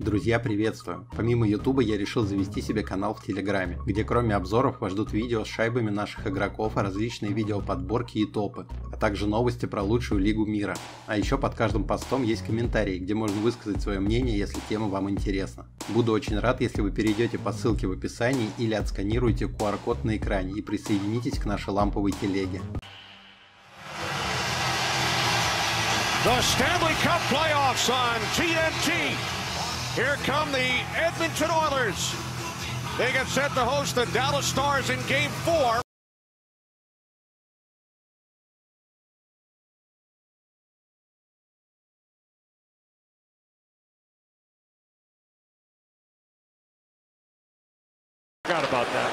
Друзья, приветствую! Помимо Ютуба я решил завести себе канал в Телеграме, где кроме обзоров вас ждут видео с шайбами наших игроков, различные видеоподборки и топы, а также новости про лучшую лигу мира. А еще под каждым постом есть комментарии, где можно высказать свое мнение, если тема вам интересна. Буду очень рад, если вы перейдете по ссылке в описании или отсканируете QR-код на экране и присоединитесь к нашей ламповой телеге. The Stanley Cup playoffs on TNT. Here come the Edmonton Oilers. They get set to host the Dallas Stars in Game 4. Forgot about that.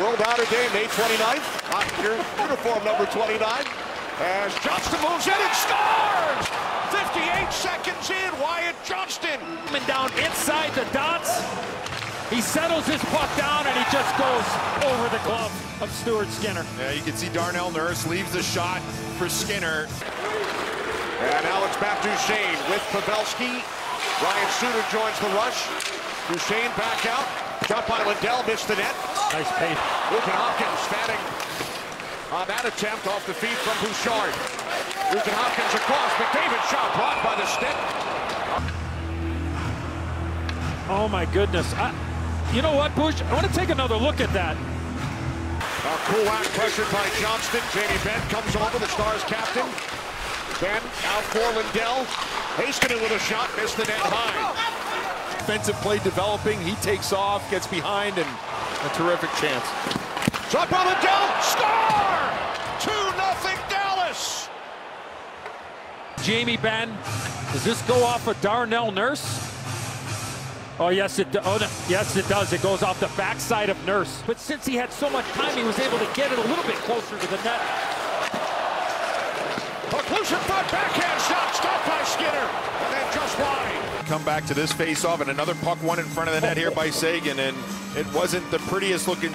World Outer Game, May 29th. Ottinger, uniform number 29. As Johnston moves in and scores! 58 seconds in, Wyatt Johnston. Coming down inside the dots. He settles his puck down and he just goes over the glove of Stuart Skinner. Yeah, you can see Darnell Nurse leaves the shot for Skinner. And now it's back to Shane with Pavelski. Ryan Suter joins the rush. Shane back out. Shot by Lindell, missed the net. Nice pace. Lucas Hopkins standing on that attempt off the feed from Bouchard. Nugent Hopkins across, McDavid shot blocked by the stick. Oh my goodness. You know what, Bush? I want to take another look at that. Kulak pressured by Johnston. Jamie Benn comes over, the Stars captain. Benn out for Lindell. Heiskanen with a shot, missed the net high. Defensive play developing. He takes off, gets behind, and a terrific chance. Shot by Lindell, score! 2-0 Dallas! Jamie Benn, does this go off of Darnell Nurse? Oh, yes, it does. It goes off the backside of Nurse. But since he had so much time, he was able to get it a little bit closer to the net. Occlusion front, backhand shot, stopped by Skinner, and then just wide. Come back to this faceoff, and another puck won in front of the net here by Sagan, and it wasn't the prettiest looking.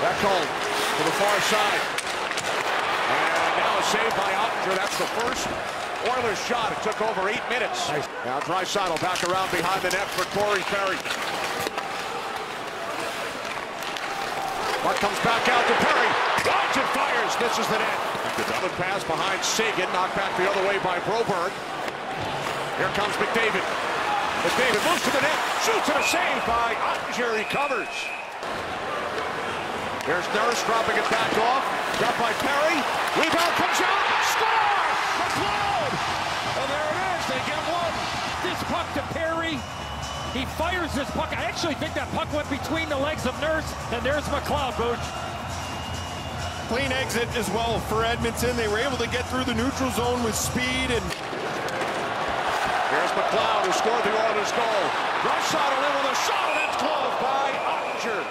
That call to the far side. And now a save by Ottinger. That's the first Oilers shot. It took over 8 minutes. Nice. Now Dreisaitl back around behind the net for Corey Perry. Mark comes back out to Perry. Lines and fires. Misses the net. The double pass behind Sagan. Knocked back the other way by Broberg. Here comes McDavid. McDavid moves to the net. Shoots and a save by Ottinger. He covers. Here's Nurse dropping it back off. Got by Perry. Rebound comes out. Score! McLeod! And there it is. They get one. This puck to Perry. He fires this puck. I actually think that puck went between the legs of Nurse. And there's McLeod, Booch. Clean exit as well for Edmonton. They were able to get through the neutral zone with speed. And here's McLeod, who scored the Oilers goal. Rush out of it with a shot, and it's closed by Ottinger.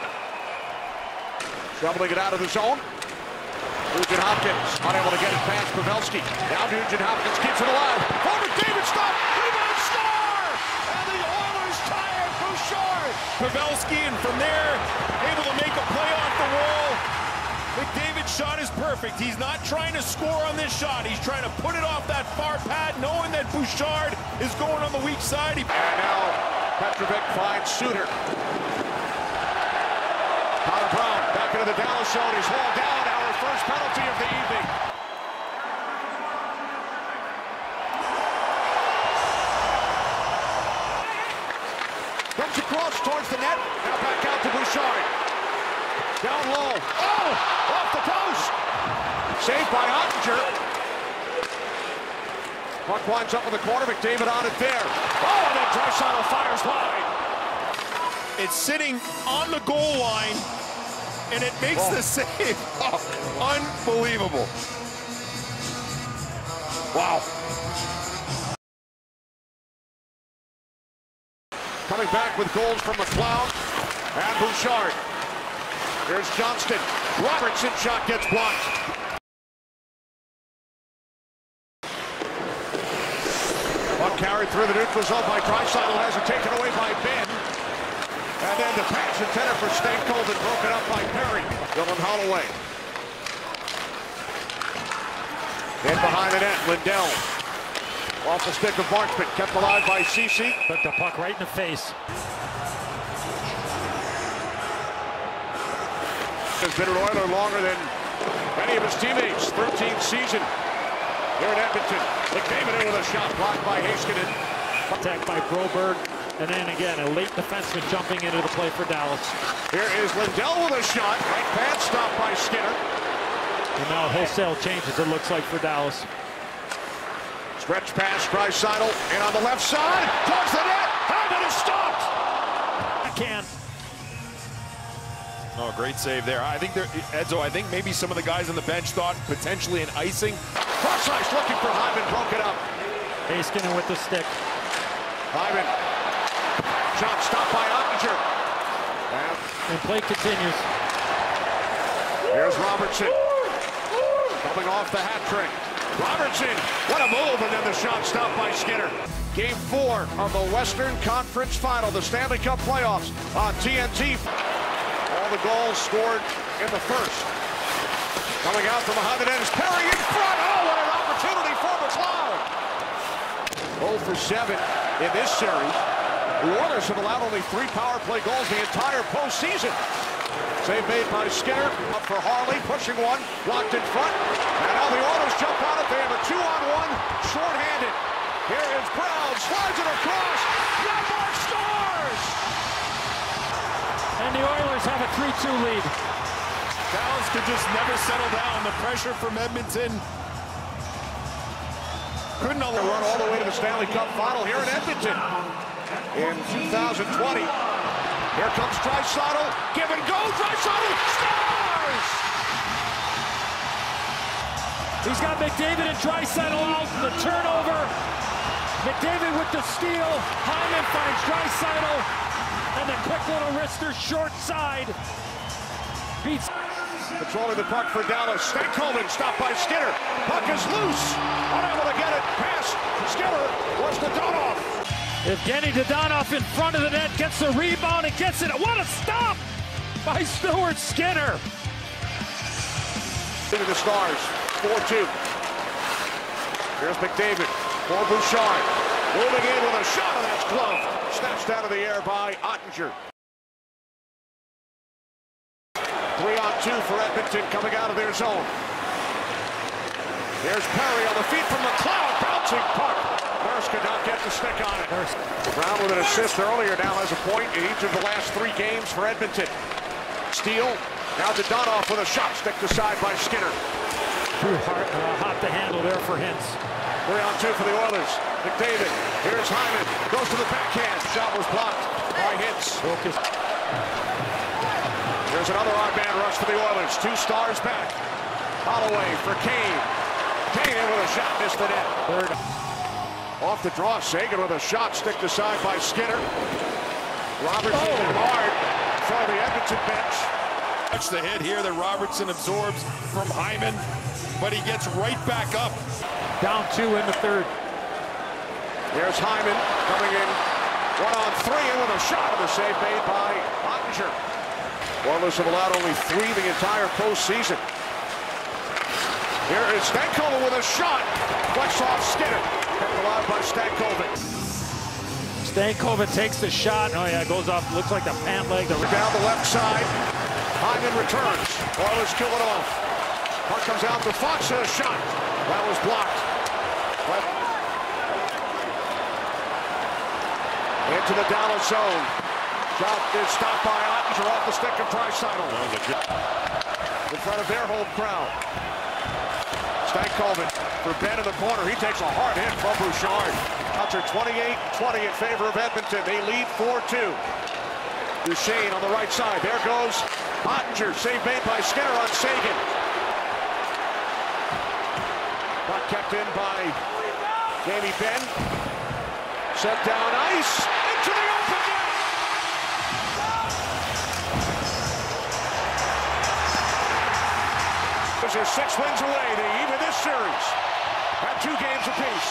Doubling it out of the zone. Nugent Hopkins unable to get it past Pavelski. Now Nugent Hopkins keeps it alive. Over David stop. Rebound star! And the Oilers tie it. Bouchard. Pavelski, and from there, able to make a play off the wall. McDavid's shot is perfect. He's not trying to score on this shot. He's trying to put it off that far pad, knowing that Bouchard is going on the weak side. And now Petrovic finds Suter. Tom Brown back into the Dallas zone. He's hauled down. Our first penalty of the evening. Comes across towards the net. Now back out to Bouchard. Down low. Oh! Off the post. Saved by Ottinger. Puck winds up in the corner. McDavid on it there. Oh! And then Dreisaitl fires wide. It's sitting on the goal line, and it makes the save. Unbelievable. Wow. Coming back with goals from McLeod and Bouchard. Here's Johnston. Robertson shot gets blocked. One carried through the neutral zone by Dreisaitl, has it taken away by Benn. And then the pass intended for Stankoven, broken up by Perry. Dylan Holloway. In behind the net, Lindell. Off the stick of Marchman, kept alive by Cece. Took the puck right in the face. Has been an Oiler longer than many of his teammates. 13th season here in Edmonton. McDavid in with a shot blocked by Heiskanen. Attack by Broberg. And then again, a late defenseman jumping into the play for Dallas. Here is Lindell with a shot. Right pad stop by Skinner. And now wholesale changes, it looks like, for Dallas. Stretch pass, Dreisaitl, and on the left side, towards the net. Hyman is stopped. Oh, great save there. I think there, Edzo, I think maybe some of the guys on the bench thought potentially an icing. Cross ice looking for Hyman, broke it up. Heiskanen with the stick. Hyman. Shot stopped by Ottinger. And play continues. There's Robertson. Coming off the hat trick. Robertson, what a move, and then the shot stopped by Skinner. Game 4 of the Western Conference Final, the Stanley Cup playoffs on TNT. All the goals scored in the first. Coming out from behind the net is Perry in front. Oh, what an opportunity for McLeod. 0 for 7 in this series. The Oilers have allowed only 3 power play goals the entire postseason. Save made by Skinner, up for Harley, pushing one, blocked in front, and now the Oilers jump on it. They have a 2-on-1, shorthanded. Here is Brown, slides it across, Broberg scores! And the Oilers have a 3-2 lead. Dallas could just never settle down. The pressure from Edmonton couldn't run all the way to the Stanley Cup Final here in Edmonton in 2020. Here comes Dreisaitl, give and go, Dreisaitl scores! He's got McDavid and Dreisaitl out, the turnover. McDavid with the steal, Hyman finds Dreisaitl, and the quick little wrister short side. Beats. Controlling the puck for Dallas, Stankoven stopped by Skinner. Puck is loose, unable to get it past Skinner, wants to Donoff. Evgeny Dodonov in front of the net, gets the rebound and gets it. What a stop by Stuart Skinner. Into the Stars, 4-2. Here's McDavid for Bouchard. Moving in with a shot, and that's glove. Snatched out of the air by Ottinger. 3-on-2 for Edmonton coming out of their zone. There's Perry on the feet from McLeod, bouncing puck. Nurse could not get the stick on it. Nurse. Brown with an assist earlier, now has a point in each of the last 3 games for Edmonton. Steele, now to Donoff with a shot, stick aside by Skinner. Too hot to handle there for Hintz. 3-on-2 for the Oilers. McDavid, here's Hyman, goes to the backhand. Shot was blocked by Hintz. Lucas. Here's another odd-man rush for the Oilers. 2 Stars back. Holloway for Kane. Kane in with a shot, missed the net. Third. Off the draw, Sagan with a shot, sticked aside by Skinner. Robertson hard for the Edmonton bench. Watch the hit here that Robertson absorbs from Hyman, but he gets right back up. Down 2 in the third. There's Hyman coming in 1-on-3 and with a shot of the save made by Ottinger. Oilers have allowed only 3 the entire postseason. Here is Stankoven with a shot, flex off Skinner. Allowed by Stankoven. Stankoven takes the shot. Oh yeah, goes off. Looks like the pant leg. Down the left side. Hyman returns. Oilers kill it off. Puck comes out to Fox and a shot. That was blocked. But into the Dallas zone. Shot is stopped by Ottinger off the stick of Dreisaitl. In front of their home crowd. Stankoven for Benn in the corner. He takes a hard hit from Bouchard. Cuts are 28-20 in favor of Edmonton. They lead 4-2. Duchesne on the right side. There goes Ottinger. Save made by Skinner on Sagan. Not kept in by Jamie Benn. Set down ice. Into the open net. Are 6 wins away. They even this series at 2 games apiece.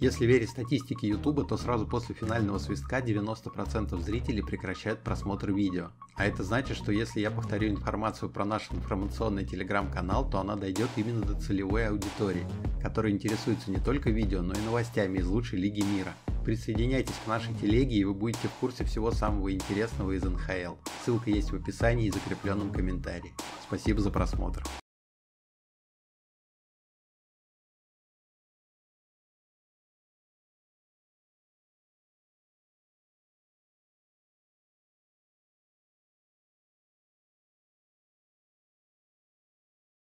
Если верить статистике YouTube, то сразу после финального свистка 90% зрителей прекращают просмотр видео. А это значит, что если я повторю информацию про наш информационный телеграм-канал, то она дойдет именно до целевой аудитории, которая интересуется не только видео, но и новостями из лучшей лиги мира. Присоединяйтесь к нашей телеге, и вы будете в курсе всего самого интересного из НХЛ. Ссылка есть в описании и закрепленном комментарии. Спасибо за просмотр.